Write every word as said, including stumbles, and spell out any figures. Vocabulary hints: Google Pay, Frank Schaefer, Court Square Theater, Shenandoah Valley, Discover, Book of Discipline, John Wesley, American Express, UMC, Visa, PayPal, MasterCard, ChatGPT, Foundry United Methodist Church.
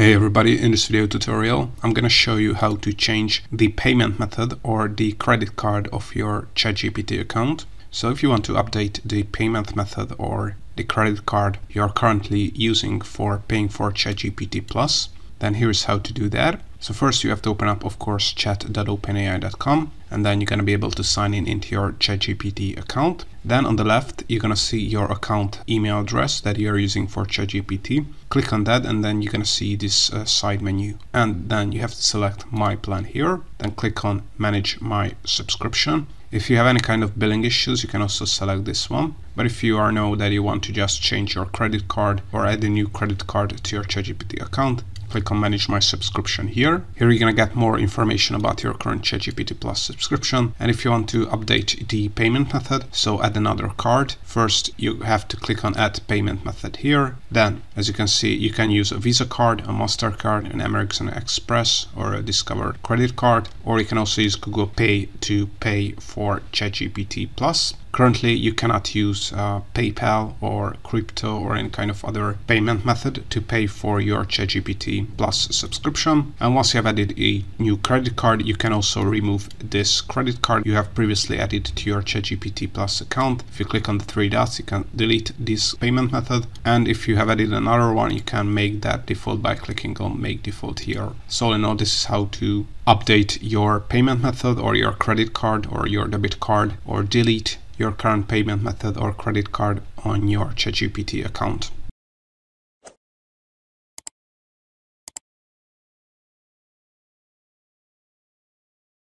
Hey everybody, in this video tutorial I'm gonna show you how to change the payment method or the credit card of your ChatGPT account. So if you want to update the payment method or the credit card you're currently using for paying for ChatGPT Plus, then here's how to do that. So first you have to open up, of course, chat dot open A I dot com, and then you're going to be able to sign in into your ChatGPT account. Then on the left, you're going to see your account email address that you're using for ChatGPT. Click on that, and then you're going to see this uh, side menu. And then you have to select My Plan here, then click on Manage My Subscription. If you have any kind of billing issues, you can also select this one. But if you are know that you want to just change your credit card or add a new credit card to your ChatGPT account, click on Manage My Subscription here. Here you're going to get more information about your current ChatGPT Plus subscription. And if you want to update the payment method, so add another card, first you have to click on Add Payment Method here. Then, as you can see, you can use a Visa card, a MasterCard, an American Express, or a Discover credit card. Or you can also use Google Pay to pay for ChatGPT Plus. Currently, you cannot use uh, PayPal or crypto or any kind of other payment method to pay for your ChatGPT Plus subscription. And once you have added a new credit card, you can also remove this credit card you have previously added to your ChatGPT Plus account. If you click on the three dots, you can delete this payment method. And if you have added another one, you can make that default by clicking on Make Default here. So all in all, this is how to update your payment method or your credit card or your debit card, or delete your current payment method or credit card on your ChatGPT account.